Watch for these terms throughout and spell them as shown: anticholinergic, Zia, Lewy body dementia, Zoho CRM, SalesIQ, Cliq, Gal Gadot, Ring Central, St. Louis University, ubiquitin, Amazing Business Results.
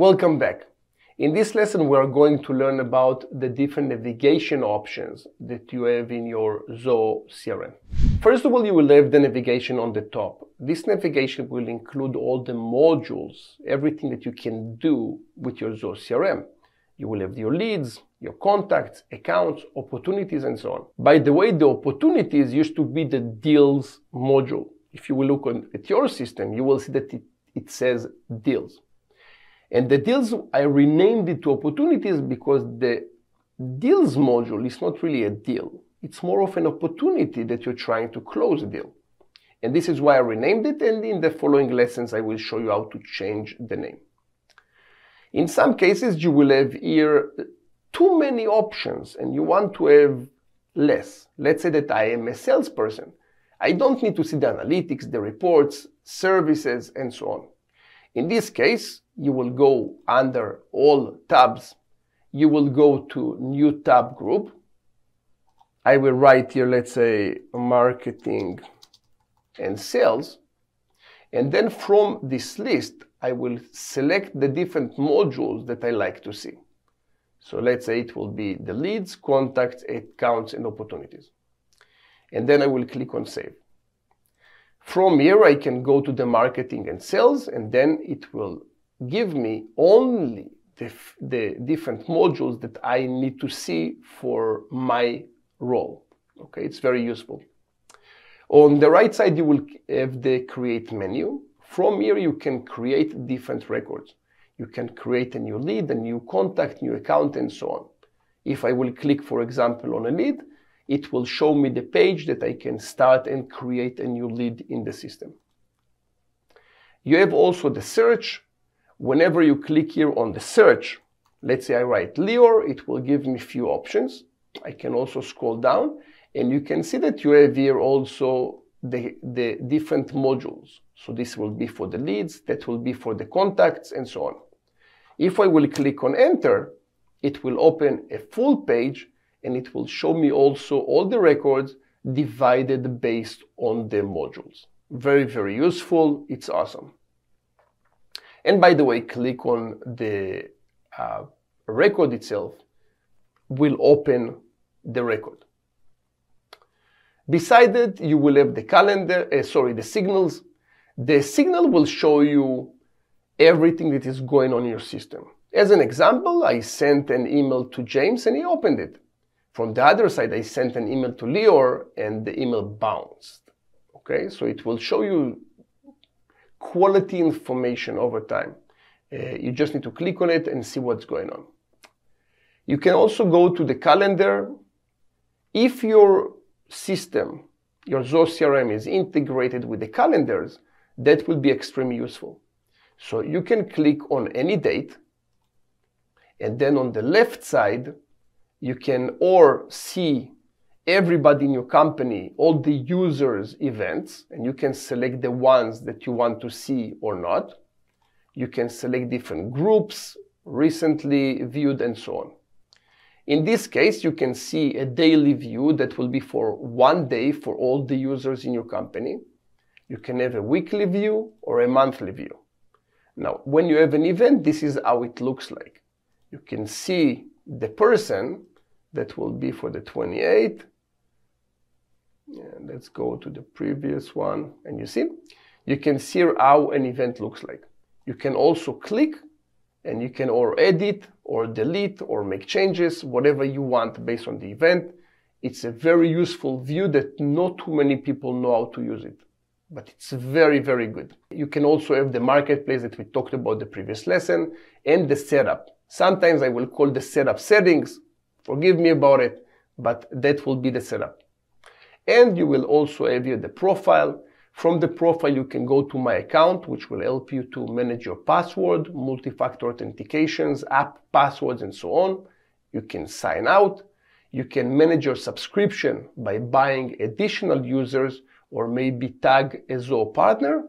Welcome back. In this lesson, we are going to learn about the different navigation options that you have in your Zoho CRM. First of all, you will have the navigation on the top. This navigation will include all the modules, everything that you can do with your Zoho CRM. You will have your leads, your contacts, accounts, opportunities, and so on. By the way, the opportunities used to be the deals module. If you will look at your system, you will see that it says deals. And the deals, I renamed it to opportunities because the deals module is not really a deal. It's more of an opportunity that you're trying to close a deal. And this is why I renamed it, and in the following lessons, I will show you how to change the name. In some cases, you will have here too many options and you want to have less. Let's say that I am a salesperson. I don't need to see the analytics, the reports, services, and so on. In this case, you will go under all tabs. You will go to new tab group. I will write here, let's say, marketing and sales. And then from this list, I will select the different modules that I like to see. So let's say it will be the leads, contacts, accounts, and opportunities. And then I will click on save. From here, I can go to the marketing and sales, and then it will give me only the different modules that I need to see for my role. Okay, it's very useful. On the right side, you will have the create menu. From here, you can create different records. You can create a new lead, a new contact, new account, and so on. If I will click, for example, on a lead, it will show me the page that I can start and create a new lead in the system. You have also the search. Whenever you click here on the search, let's say I write Lior, it will give me few options. I can also scroll down, and you can see that you have here also the different modules. So this will be for the leads, that will be for the contacts, and so on. If I will click on enter, it will open a full page, and it will show me also all the records divided based on the modules. Very, very useful. It's awesome. And by the way, click on the record itself will open the record. Beside it, you will have the calendar, the signals. The signal will show you everything that is going on in your system. As an example, I sent an email to James and he opened it. From the other side, I sent an email to Lior and the email bounced. Okay, so it will show you quality information over time. You just need to click on it and see what's going on. You can also go to the calendar. If your system, your Zoho CRM is integrated with the calendars, that will be extremely useful. So you can click on any date, and then on the left side, you can see everybody in your company, all the users' events, and you can select the ones that you want to see or not. You can select different groups, recently viewed, and so on. In this case, you can see a daily view that will be for one day for all the users in your company. You can have a weekly view or a monthly view. Now, when you have an event, this is how it looks like. You can see the person. That will be for the 28th. And let's go to the previous one. And you see, you can see how an event looks like. You can also click and you can or edit or delete or make changes, whatever you want based on the event. It's a very useful view that not too many people know how to use it, but it's very, very good. You can also have the marketplace that we talked about the previous lesson and the setup. Sometimes I will call the setup settings. Forgive me about it, but that will be the setup. And you will also have here the profile. From the profile, you can go to my account, which will help you to manage your password, multi-factor authentications, app passwords, and so on. You can sign out. You can manage your subscription by buying additional users or maybe tag a Zoho partner.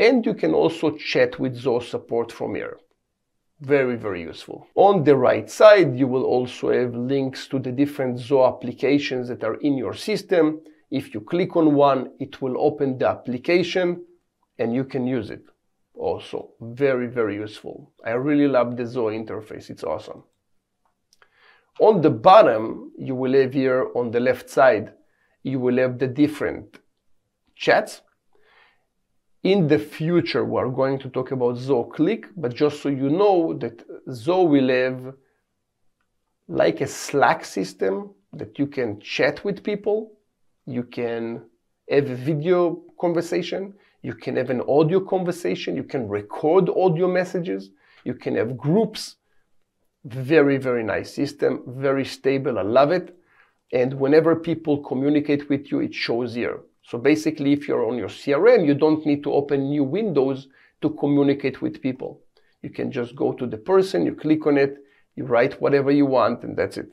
And you can also chat with Zoho support from here. Very, very useful. On the right side, you will also have links to the different Zoho applications that are in your system. If you click on one, it will open the application and you can use it. also very, very useful. I really love the Zoho interface. It's awesome. On the bottom, you will have here on the left side, you will have the different chats. In the future, we're going to talk about Zoho Cliq, but just so you know that Zoho will have like a Slack system that you can chat with people, you can have a video conversation, you can have an audio conversation, you can record audio messages, you can have groups. Very, very nice system, very stable, I love it. And whenever people communicate with you, it shows here. So basically, if you're on your CRM, you don't need to open new windows to communicate with people. You can just go to the person, you click on it, you write whatever you want, and that's it.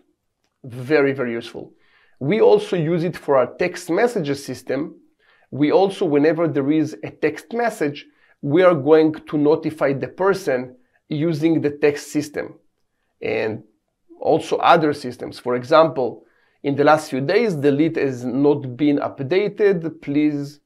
Very, very useful. We also use it for our text messages system. We also, whenever there is a text message, we are going to notify the person using the text system and also other systems. For example, in the last few days, the lead has not been updated. Please,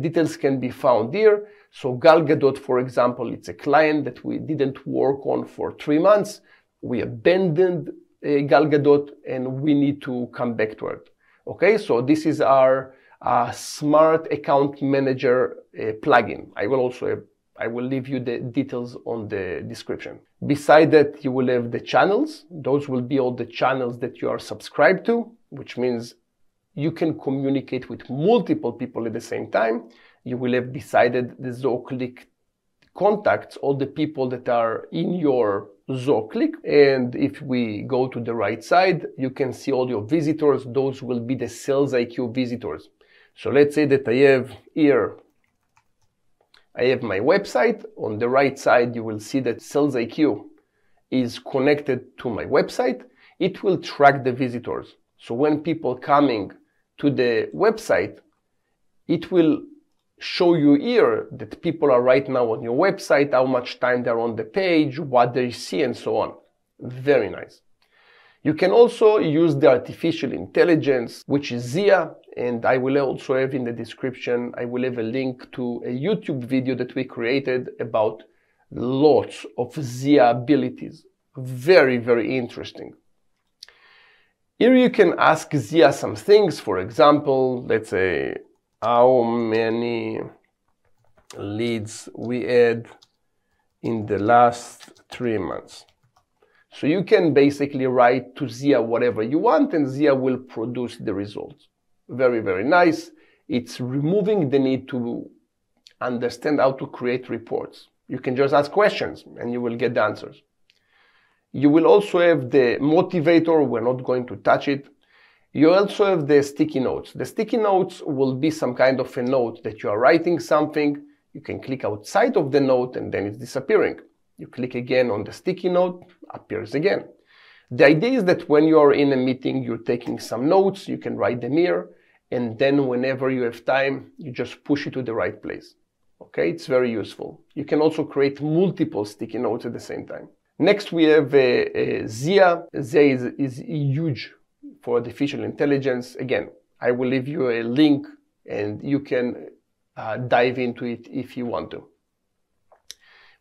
details can be found here. So Gal Gadot, for example, it's a client that we didn't work on for 3 months. We abandoned Gal Gadot and we need to come back to it. Okay, so this is our Smart Account Manager plugin. I will leave you the details on the description. Beside that, you will have the channels. Those will be all the channels that you are subscribed to, which means you can communicate with multiple people at the same time. You will have decided the Zoho Cliq contacts, all the people that are in your Zoho Cliq. And if we go to the right side, you can see all your visitors. Those will be the SalesIQ visitors. So let's say that I have here I have my website. On the right side, you will see that SalesIQ is connected to my website. It will track the visitors. So when people coming to the website, it will show you here that people are right now on your website, how much time they're on the page, what they see, and so on. Very nice. You can also use the artificial intelligence, which is Zia. And I will also have in the description, I will have a link to a YouTube video that we created about lots of Zia abilities. Very, very interesting. Here you can ask Zia some things. For example, let's say how many leads we had in the last 3 months. So you can basically write to Zia whatever you want and Zia will produce the results. Very, very nice. It's removing the need to understand how to create reports. You can just ask questions and you will get the answers. You will also have the motivator. We're not going to touch it. You also have the sticky notes. The sticky notes will be some kind of a note that you are writing something. You can click outside of the note and then it's disappearing. You click again on the sticky note, appears again. The idea is that when you are in a meeting, you're taking some notes, you can write them here, and then whenever you have time, you just push it to the right place. Okay, it's very useful. You can also create multiple sticky notes at the same time. Next, we have Zia. Zia is huge for artificial intelligence. Again, I will leave you a link and you can dive into it if you want to.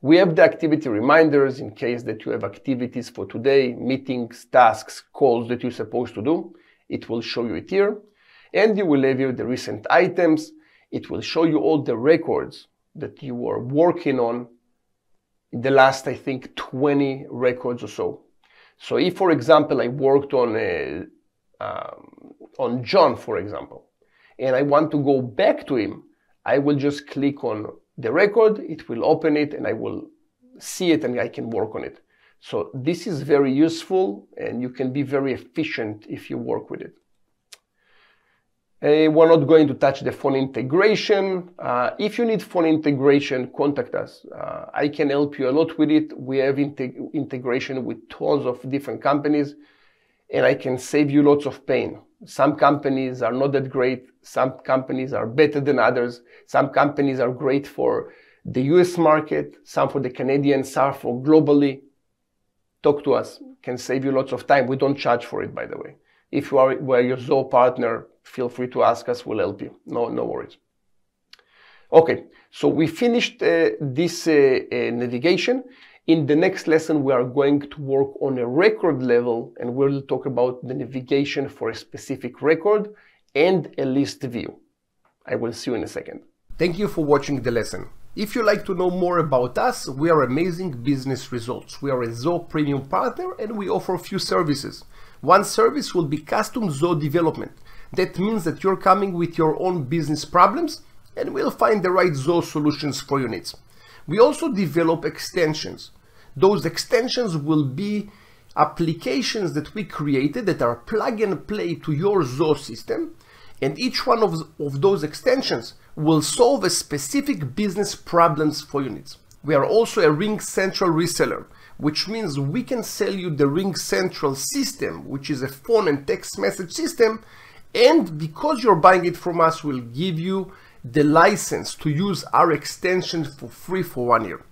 We have the activity reminders in case that you have activities for today, meetings, tasks, calls that you're supposed to do. It will show you it here. And you will have here the recent items. It will show you all the records that you were working on in the last, I think, 20 records or so. So if, for example, I worked on John, for example, and I want to go back to him, I will just click on the record, it will open it and I will see it and I can work on it. So this is very useful and you can be very efficient if you work with it. We're not going to touch the phone integration. If you need phone integration, contact us. I can help you a lot with it. We have integration with tons of different companies and I can save you lots of pain. Some companies are not that great. Some companies are better than others. Some companies are great for the US market, some for the Canadian, some for globally. Talk to us. Can save you lots of time. We don't charge for it, by the way. If you are your Zoho partner, feel free to ask us. We'll help you. No worries. Okay, so we finished this navigation. In the next lesson, we are going to work on a record level, and we'll talk about the navigation for a specific record and a list view. I will see you in a second. Thank you for watching the lesson. If you'd like to know more about us, we are Amazing Business Results. We are a Zoho Premium partner, and we offer a few services. One service will be custom Zoho development. That means that you're coming with your own business problems, and we'll find the right Zoho solutions for your needs. We also develop extensions. Those extensions will be applications that we created that are plug and play to your Zoho system, and each one of those extensions will solve a specific business problems for your needs. We are also a Ring Central reseller, which means we can sell you the Ring Central system, which is a phone and text message system, and because you're buying it from us, we'll give you the license to use our extension for free for 1 year.